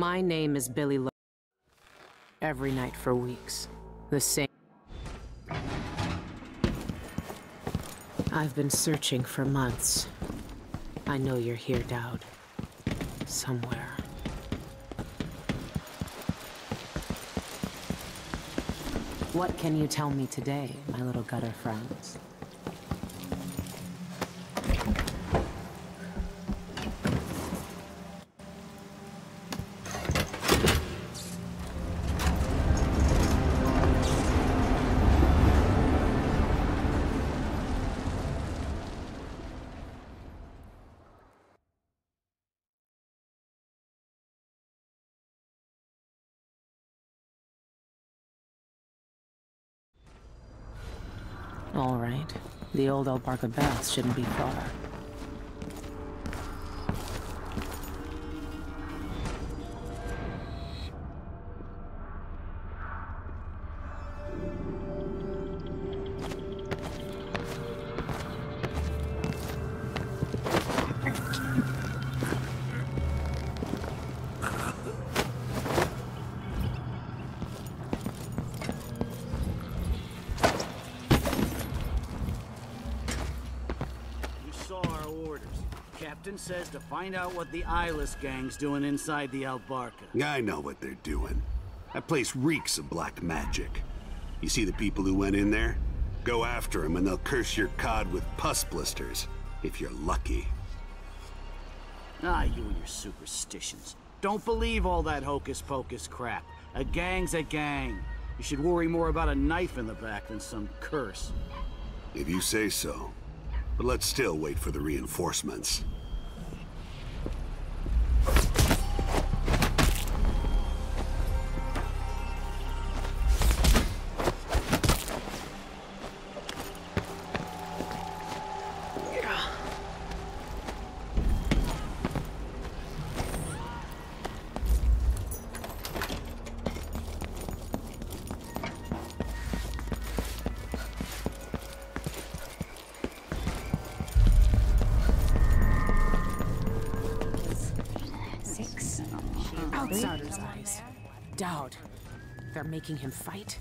My name is Billy Lowe. Every night for weeks, the same. I've been searching for months. I know you're here, Dowd. Somewhere. What can you tell me today, my little gutter friends? All right. The old Albarca baths shouldn't be far. Says to find out what the Eyeless gang's doing inside the Albarca. I know what they're doing. That place reeks of black magic. You see the people who went in there? Go after them and they'll curse your cod with pus blisters, if you're lucky. Ah, you and your superstitions. Don't believe all that hocus-pocus crap. A gang's a gang. You should worry more about a knife in the back than some curse. If you say so. But let's still wait for the reinforcements. Outsider's eyes. Dowd. They're making him fight.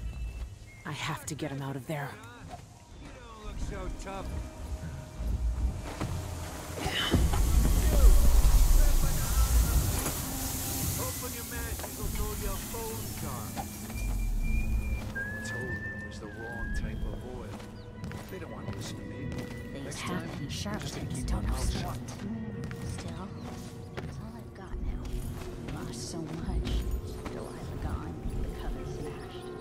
I have to get him out of there. You don't look so tough. Open your matches or go your phone car. I told them it was the wrong type of oil. They don't want to listen to me. They have these charlatans don't know what. Still. So much till I've gone, the cover smashed.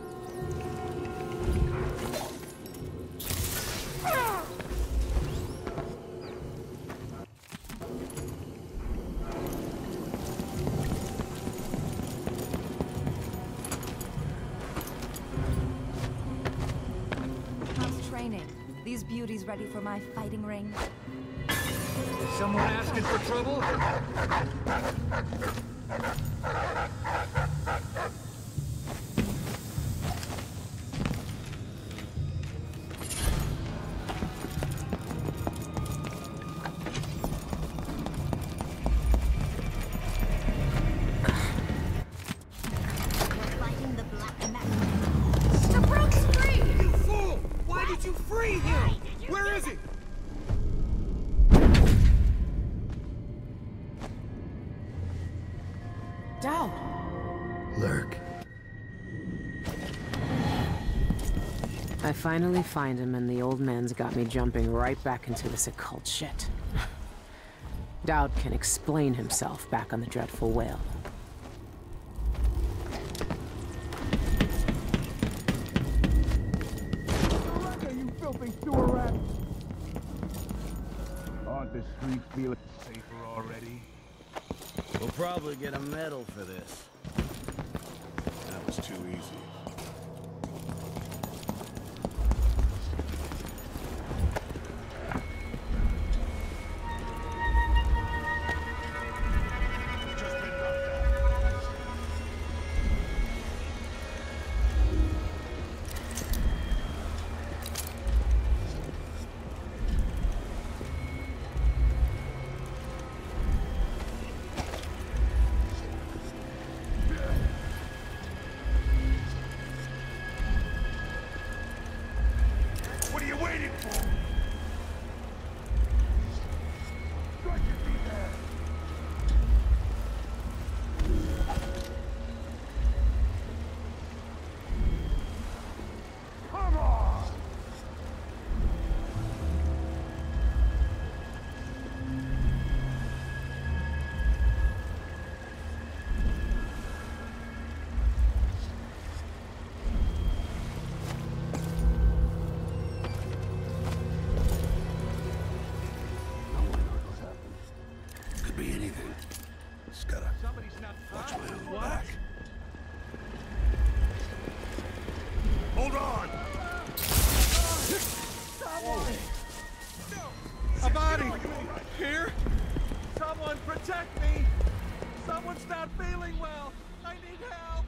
How's training? These beauties ready for my fighting ring? Someone asking for trouble? I finally find him, and the old man's got me jumping right back into this occult shit. Dowd can explain himself back on the dreadful whale. Albarca, you filthy sewer rat! Aren't the streets feeling safer already? We'll probably get a medal for this. That was too easy. Watch my own back. Hold on! Someone! No. A body! Here! Someone protect me! Someone's not feeling well! I need help!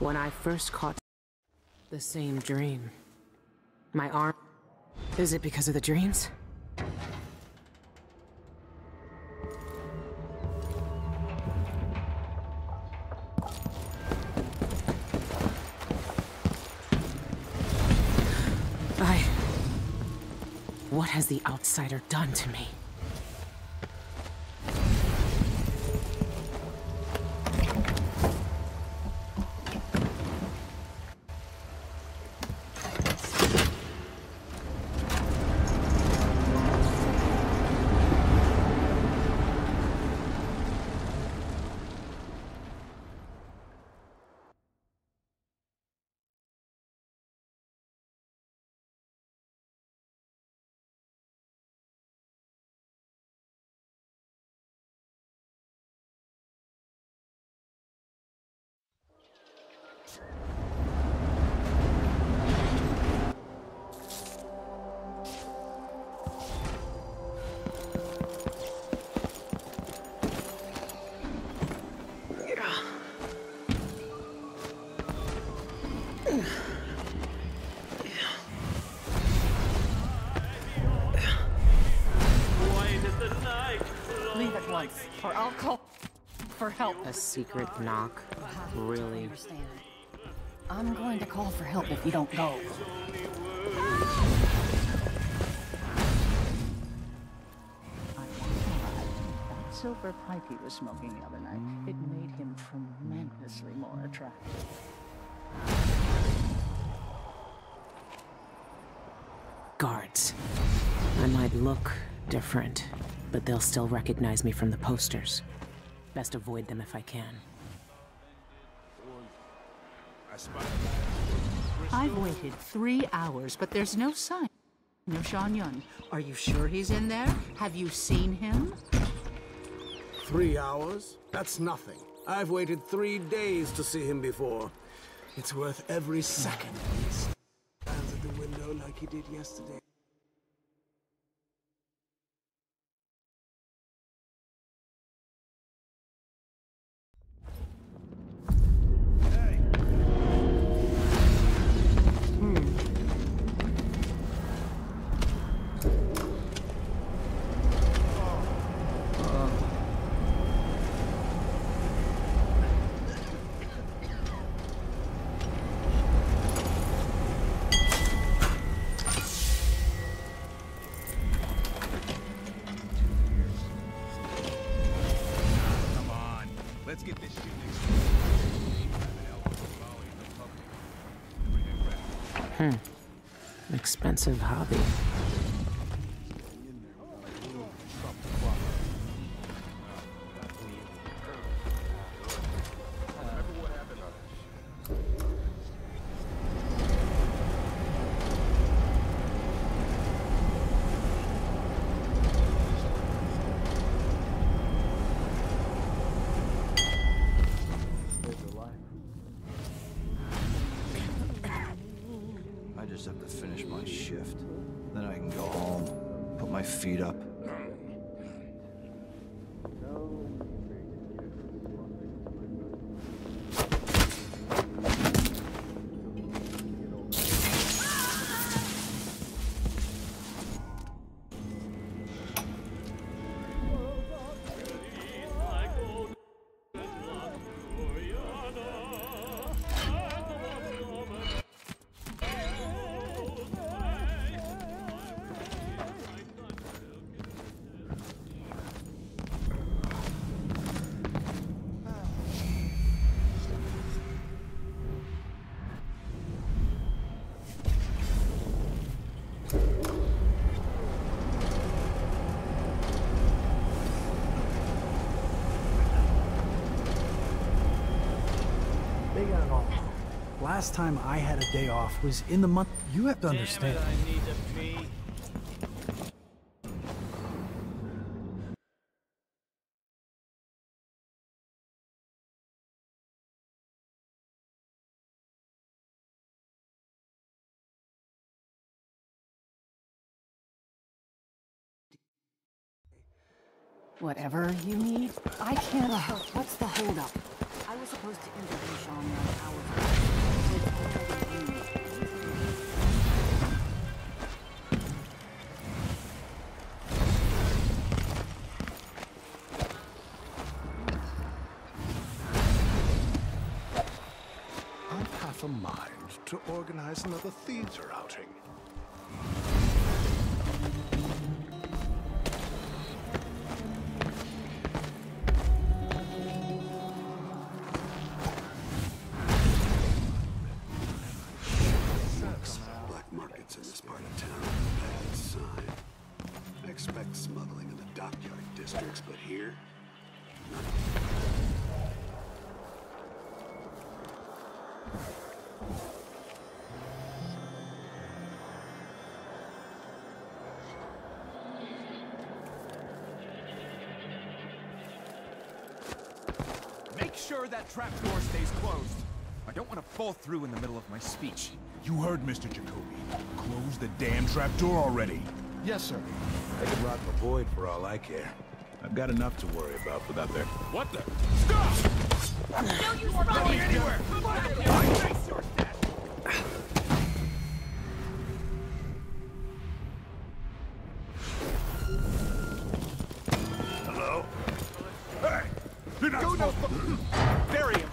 When I first caught the same dream, my arm... Is it because of the dreams? What has the Outsider done to me? Or I'll call for help. A secret knock? Really? I'm going to call for help if you don't go. That silver pipe he was smoking the other night, it made him tremendously more attractive. Guards. I might look different, but they'll still recognize me from the posters. Best avoid them if I can. I've waited 3 hours, but there's no sign. No Shan Yun. Are you sure he's in there? Have you seen him? 3 hours? That's nothing. I've waited 3 days to see him before. It's worth every second. He stands at the window like he did yesterday. Expensive hobby. just have to finish my shift. Then I can go home, put my feet up. Last time I had a day off was in the month. You have to understand. Whatever you need, I can't help. What's the holdup? I was supposed to interview Shan Yun hours ago. A mind to organize another theater outing. Sucks. Black markets in this part of town are a bad sign. I expect smuggling in the dockyard districts, but here, nothing. That trapdoor stays closed. I don't want to fall through in the middle of my speech. You heard, Mr. Jacoby. Close the damn trapdoor already. Yes, sir. I could rot in the void for all I care. I've got enough to worry about without their... What the? Stop! No, you are not going anywhere! Hello? Hey! Do not go no... Bury him!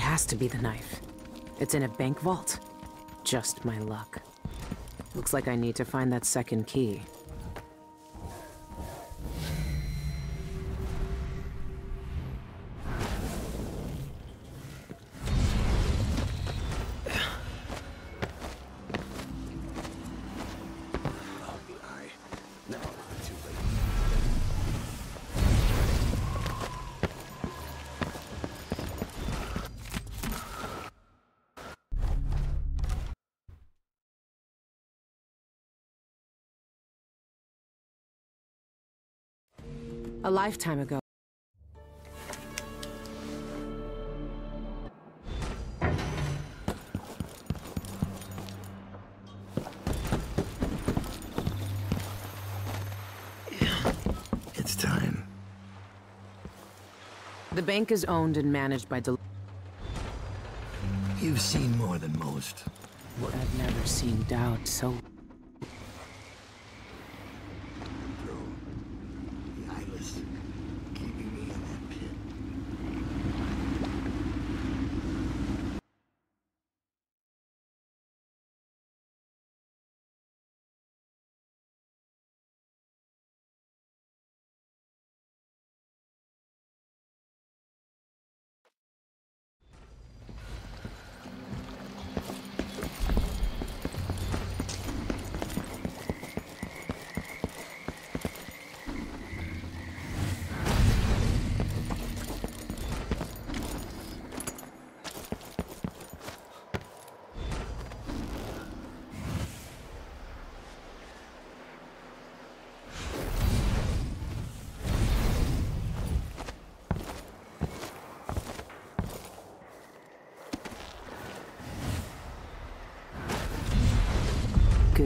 Has to be the knife. It's in a bank vault. Just my luck. Looks like I need to find that second key. A lifetime ago. It's time. The bank is owned and managed by Dolores. You've seen more than most. What? I've never seen Dowd so... keeping me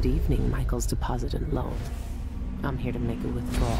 Good evening, Michael's deposit and loan. I'm here to make a withdrawal.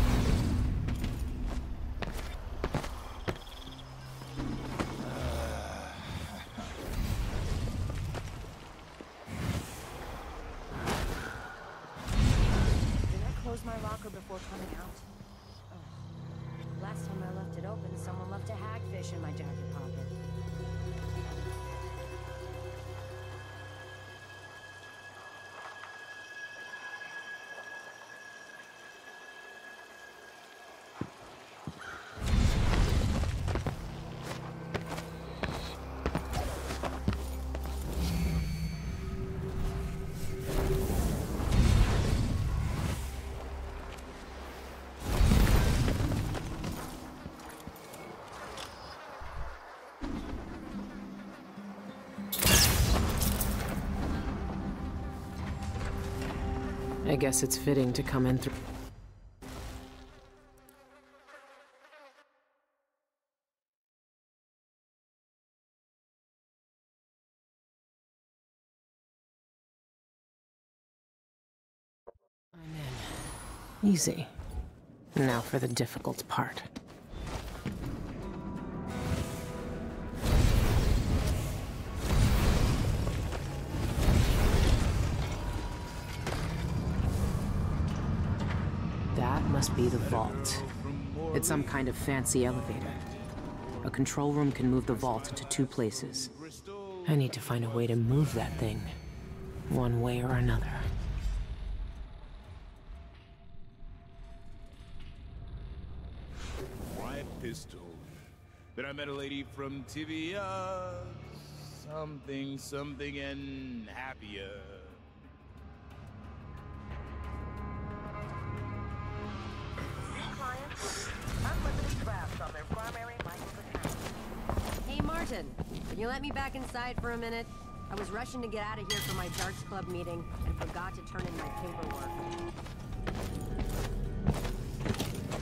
I guess it's fitting to come in through. I'm in. Easy. Now for the difficult part. Be the vault. It's some kind of fancy elevator. A control room can move the vault into two places. I need to find a way to move that thing, one way or another. Why pistol? Then I met a lady from Tibia, something and happier. Can you let me back inside for a minute? I was rushing to get out of here for my darts club meeting and forgot to turn in my paperwork.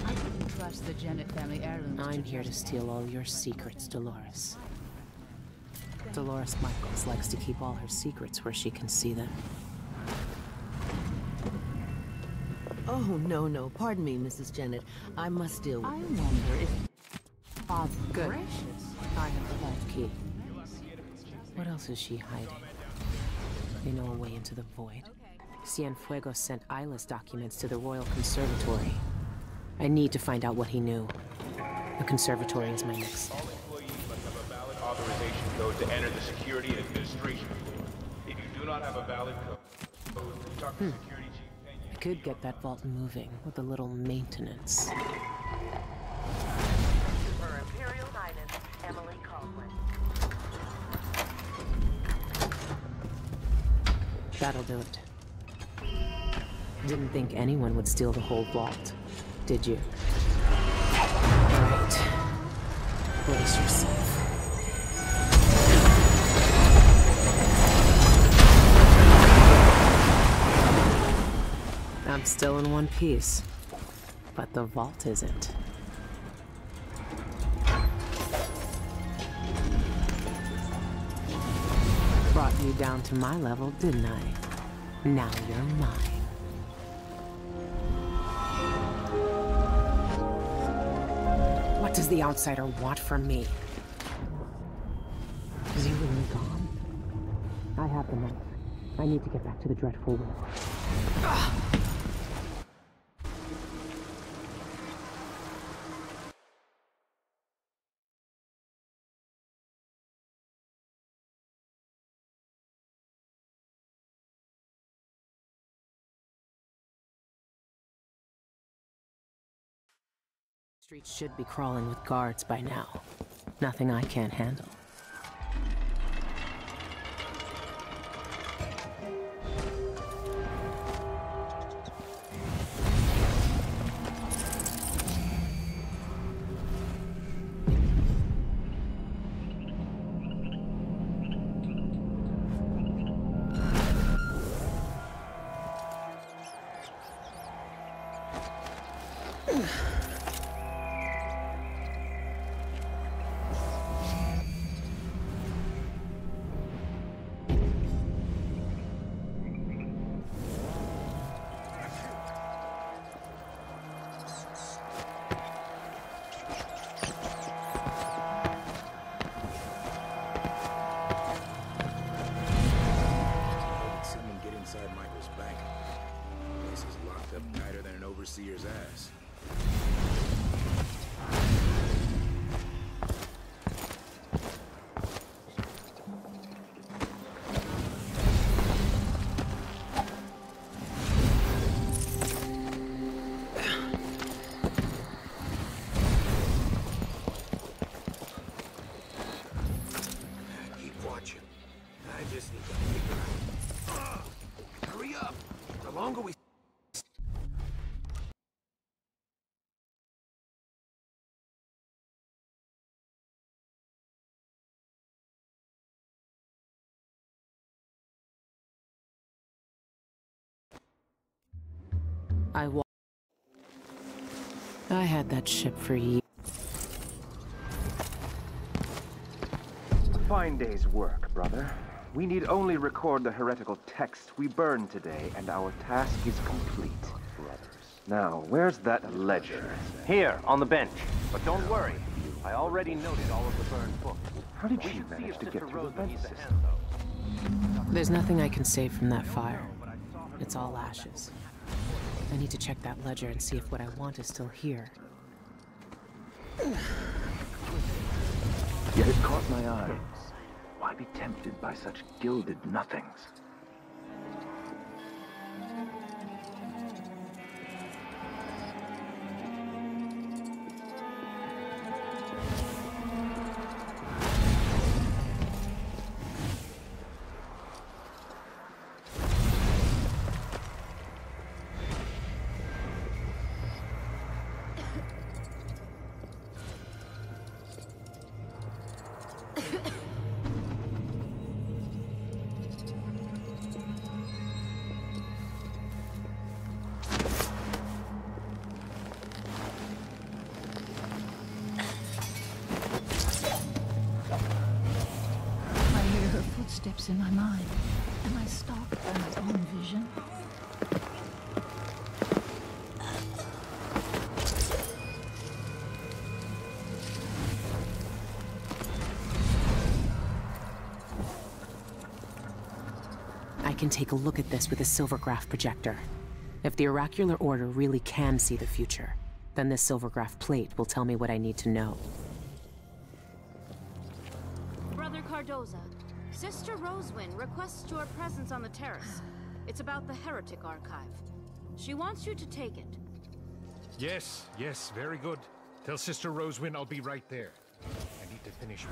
I couldn't trust the Janet family heirloom. I'm here to steal all your secrets, Dolores. Dolores Michaels likes to keep all her secrets where she can see them. Oh, no. Pardon me, Mrs. Janet. I must deal with this. I wonder if... Father, good. Gracious. I have the vault key. What else is she hiding? They know a way into the void. Cienfuegos sent Isla's documents to the Royal Conservatory. I need to find out what he knew. The Conservatory is my next step. All employees must have a valid authorization code to enter the Security Administration Board. If you do not have a valid code, talk to Security Chief. I could get that vault moving with a little maintenance. That'll do it. Didn't think anyone would steal the whole vault, did you? All right. Brace yourself. I'm still in one piece, but the vault isn't. Brought you down to my level, didn't I? Now you're mine. What does the Outsider want from me? Is he really gone? I have the map. I need to get back to the dreadful world. Ugh. The streets should be crawling with guards by now. Nothing I can't handle. overseer's ass. I had that ship for years. Fine day's work, brother. We need only record the heretical text we burned today, and our task is complete. Now, where's that ledger? Here, on the bench. But don't worry. I already noted all of the burned books. How did you manage to get through the vent system? There's nothing I can save from that fire. It's all ashes. I need to check that ledger and see if what I want is still here. Yet it caught my eye. Why be tempted by such gilded nothings? In my mind. Am I stopped by my own vision? I can take a look at this with a silvergraph projector. If the oracular order really can see the future, then this silvergraph plate will tell me what I need to know. Brother Cardoza. Sister Rosewin requests your presence on the terrace. It's about the heretic archive. She wants you to take it. Yes, yes, very good. Tell Sister Rosewin I'll be right there. I need to finish.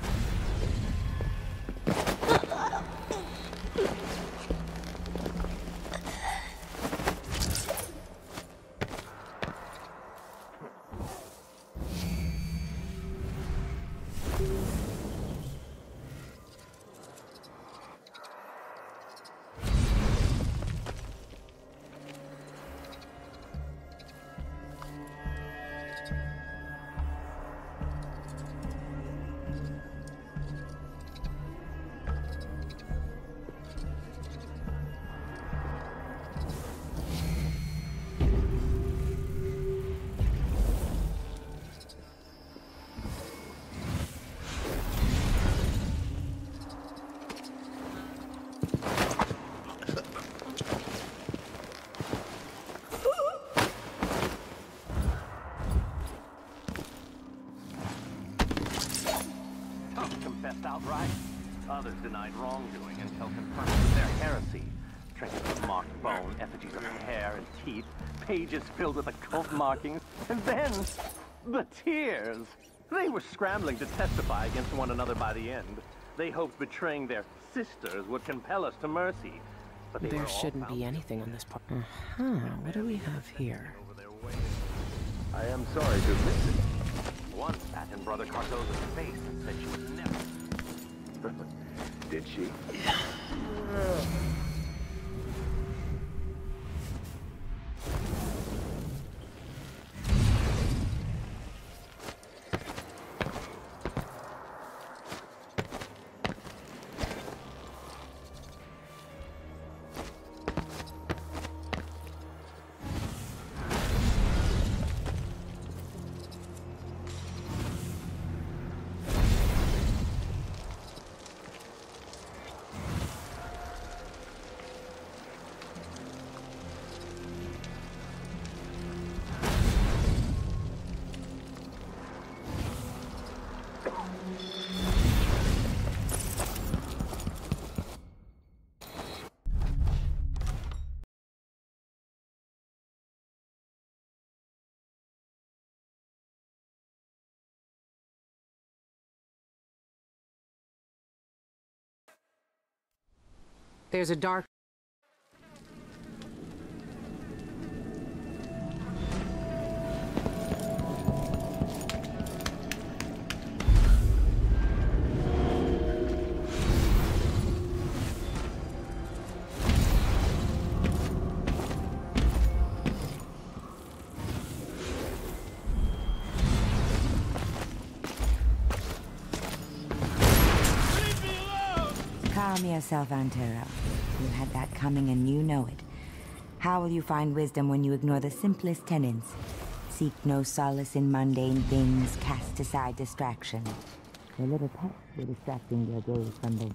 Outright. Others denied wrongdoing until confronted with their heresy. Trinkets of marked bone, effigies of hair and teeth, pages filled with occult markings, and then the tears. They were scrambling to testify against one another by the end. They hoped betraying their sisters would compel us to mercy. But there shouldn't be anything on this part. What do we have here? I am sorry to miss it. One sat in Brother Cardoza's face and said she would never. Did she? There's a dark... Calm yourself, Antero. You had that coming and you know it. How will you find wisdom when you ignore the simplest tenets? Seek no solace in mundane things, cast aside distraction. Your little pets were distracting your gaze from them.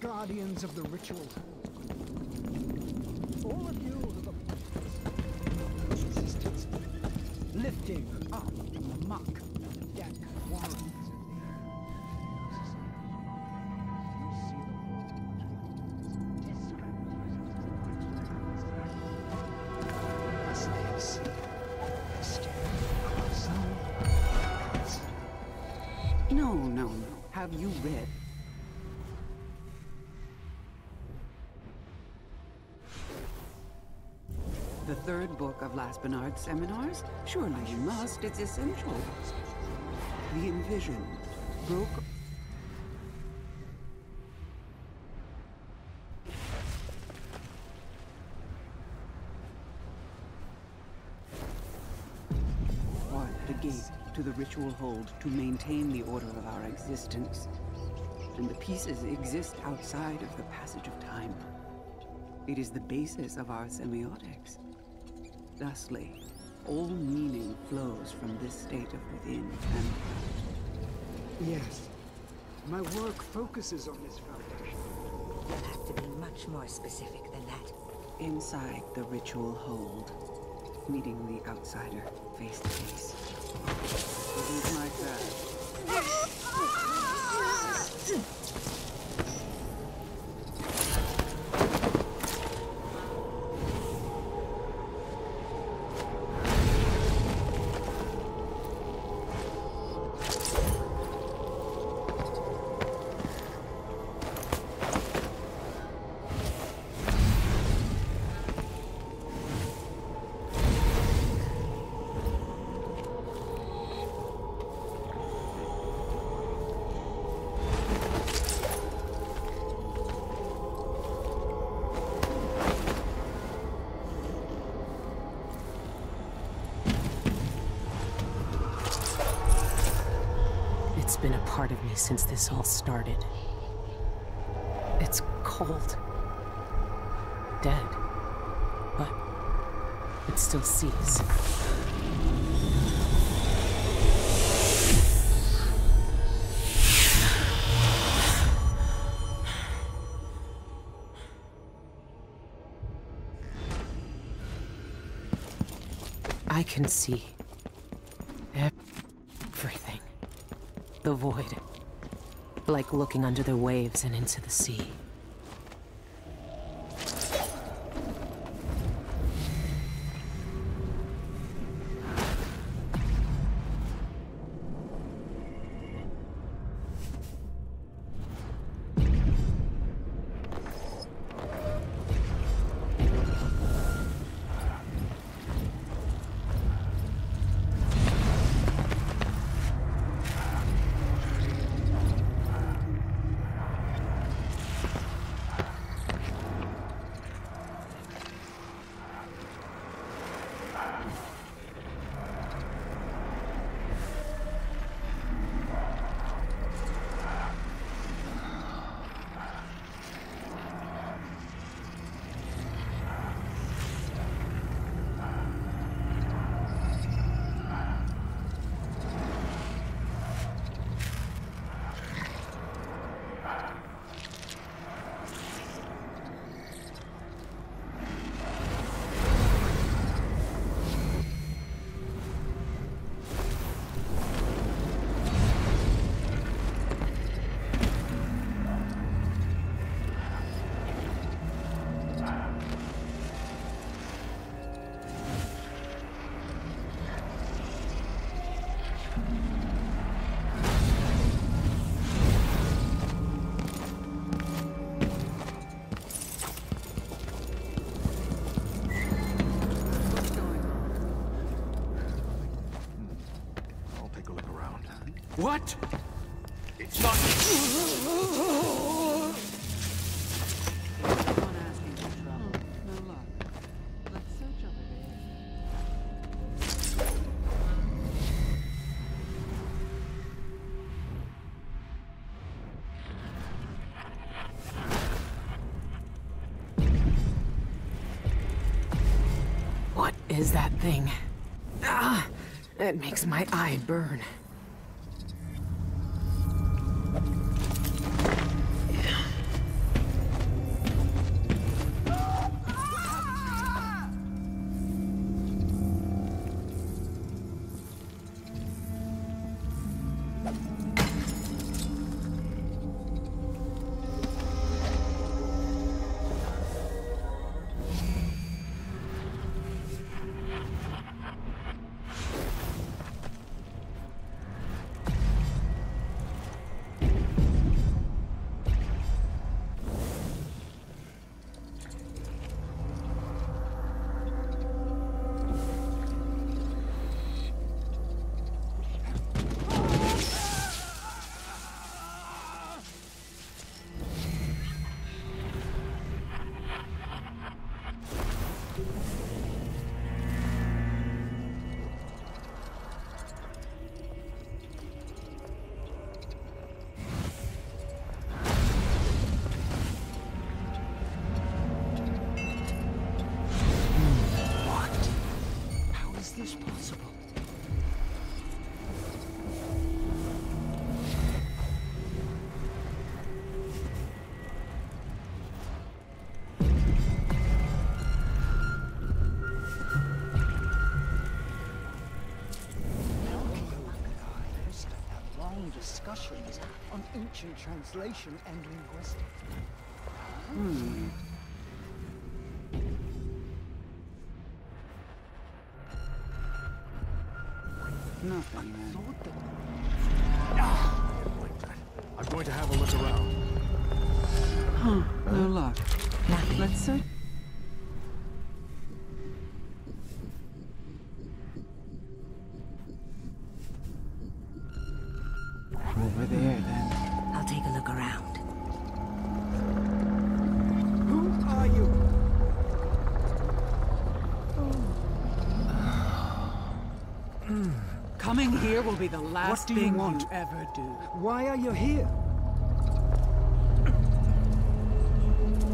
Guardians of the ritual. All of you are the resistance. Lifting up from the muck of the deck warren. No. Have you read? Third book of Las Bernard's seminars? Surely you must, it's essential. The envisioned broke. Or the gate to the ritual hold to maintain the order of our existence. And the pieces exist outside of the passage of time. It is the basis of our semiotics. Thusly, all meaning flows from this state of within and without. Yes. My work focuses on this foundation. You'll have to be much more specific than that. Inside the ritual hold, meeting the outsider face to face. It is like that. been a part of me since this all started. It's cold. Dead. But it still sees. I can see everything. The void. Like looking under the waves and into the sea. What? It's not. What is that thing? Ah, it makes my eye burn. Discussions on ancient translation and linguistics. Nothing. I'm going to have a look around. No luck. Nothing. Let's search. Coming here will be the last thing you ever do. Why are you here?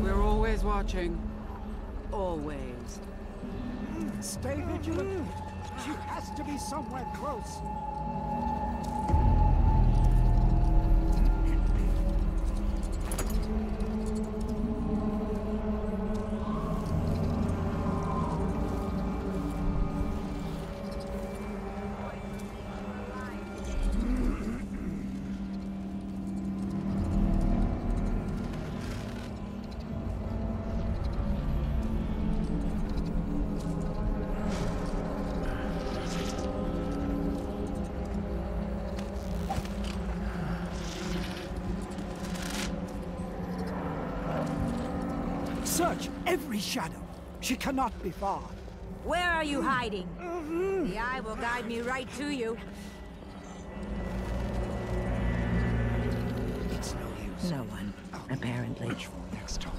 We're always watching. Always. Stay vigilant. She has to be somewhere close. Search every shadow. She cannot be far. Where are you hiding? The eye will guide me right to you. It's no use. No one, apparently. Next time.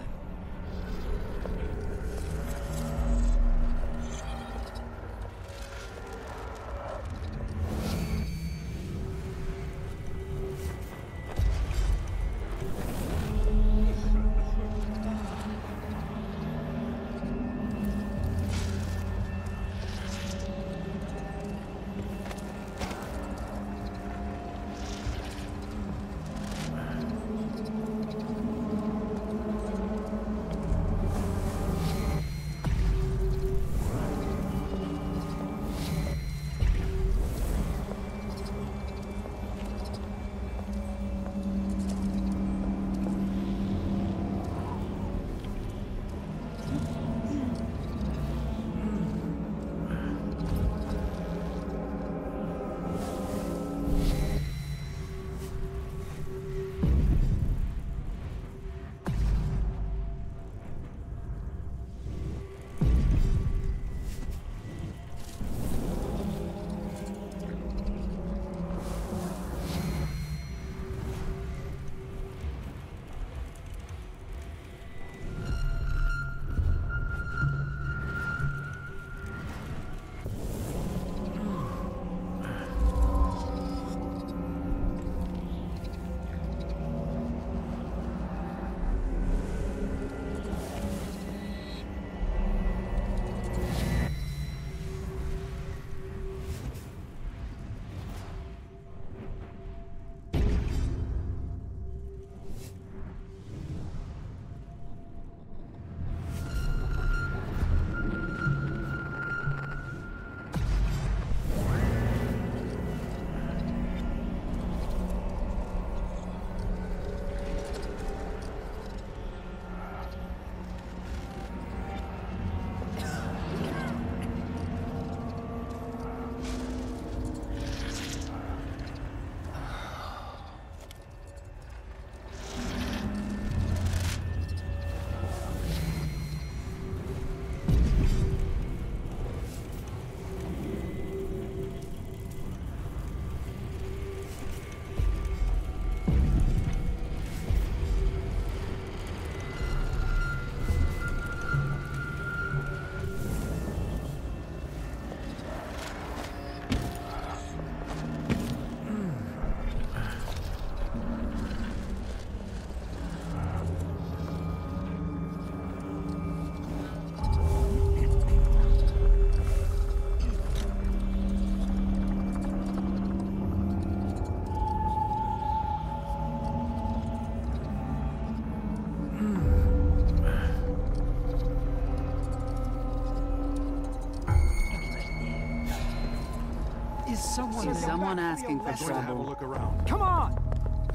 Someone asking for trouble. Look around. Come on!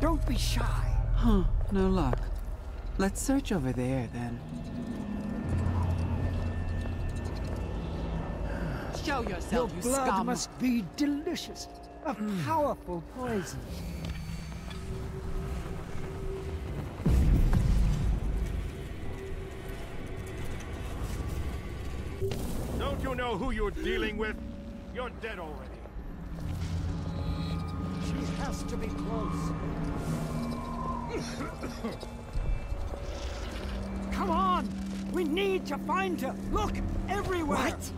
Don't be shy. Huh, no luck. Let's search over there, then. Show yourself, you scum! Your blood must be delicious. A powerful poison. Don't you know who you're dealing with? You're dead already. Has to be close. Come on! We need to find her! Look! Everywhere! What?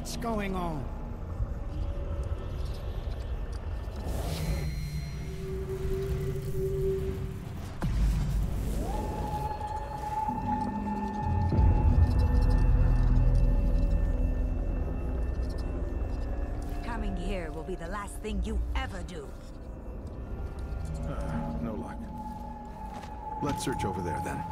What's going on? Coming here will be the last thing you ever do. No luck. Let's search over there then.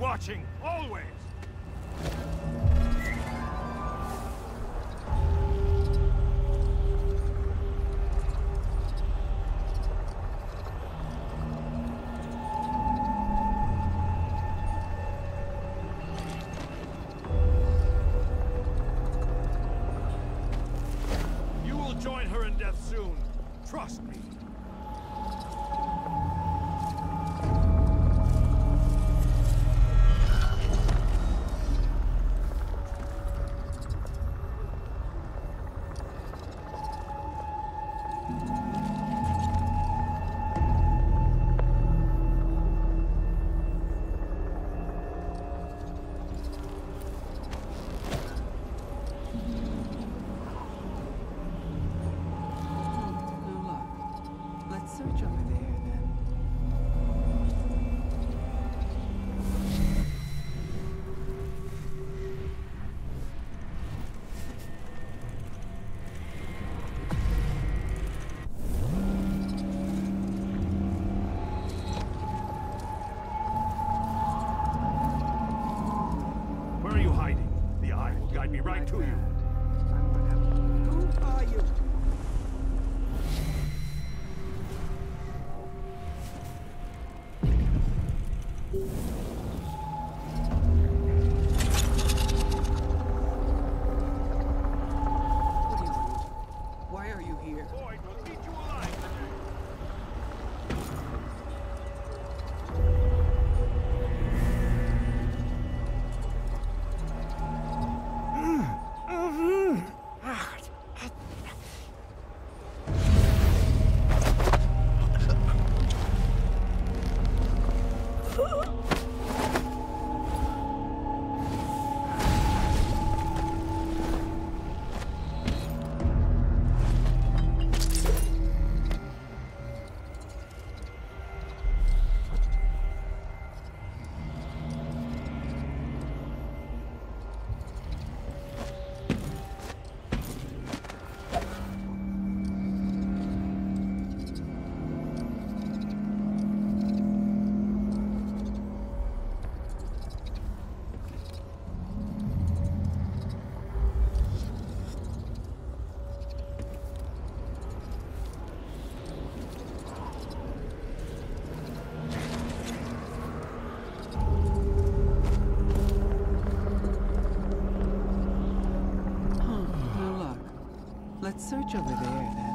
Watching, always. You will join her in death soon. Trust me. Search over there, then.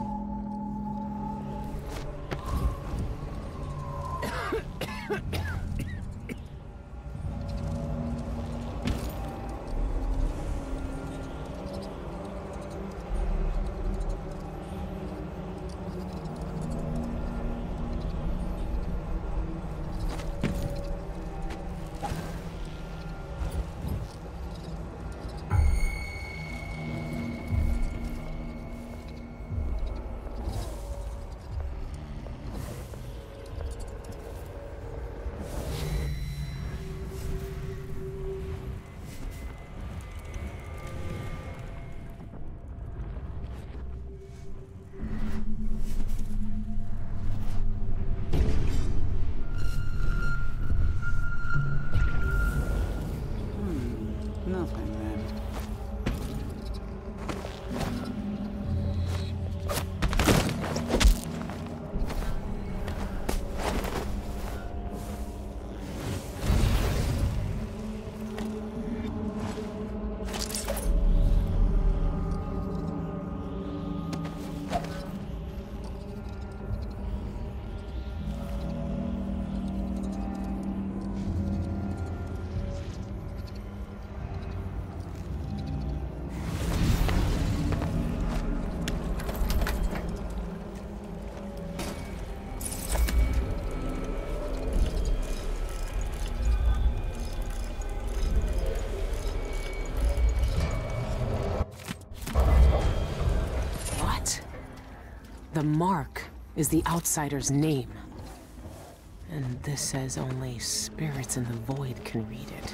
The mark is the Outsider's name. And this says only spirits in the void can read it.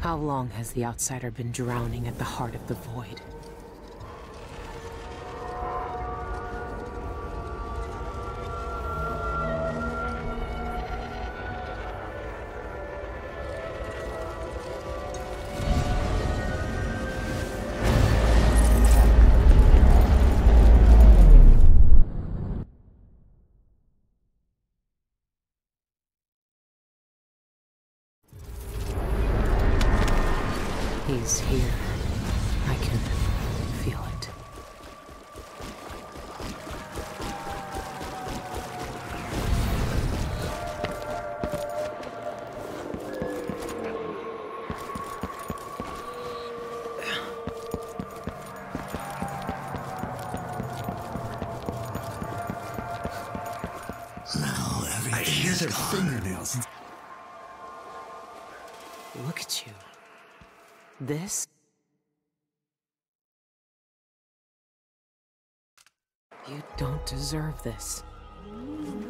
How long has the Outsider been drowning at the heart of the void? He's here. I can feel it. Now everything I hear their fingernails. Look at you. This? You don't deserve this.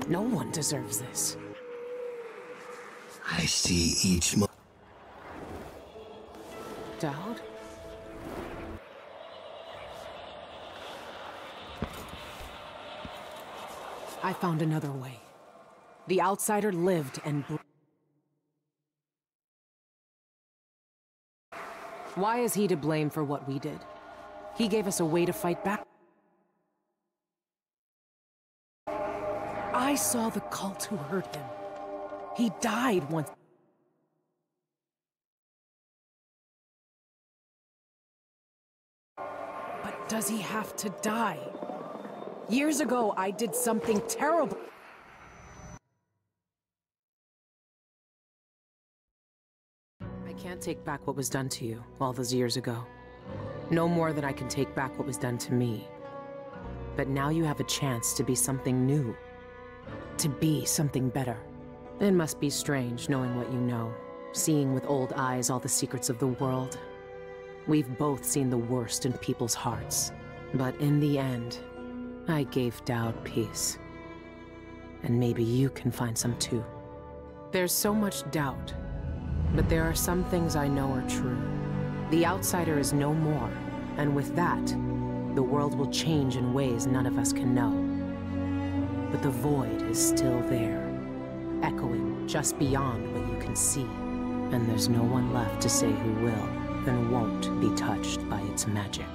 No one deserves this. I see each moment. Dowd? I found another way. The Outsider lived and breathed. Why is he to blame for what we did? He gave us a way to fight back. I saw the cult who hurt him. He died once. But does he have to die? Years ago, I did something terrible. I can't take back what was done to you all those years ago. No more than I can take back what was done to me. But now you have a chance to be something new. To be something better. It must be strange knowing what you know. Seeing with old eyes all the secrets of the world. We've both seen the worst in people's hearts. But in the end, I gave Dowd peace. And maybe you can find some too. There's so much doubt. But there are some things I know are true. The Outsider is no more, and with that, the world will change in ways none of us can know. But the void is still there, echoing just beyond what you can see. And there's no one left to say who will and won't be touched by its magic.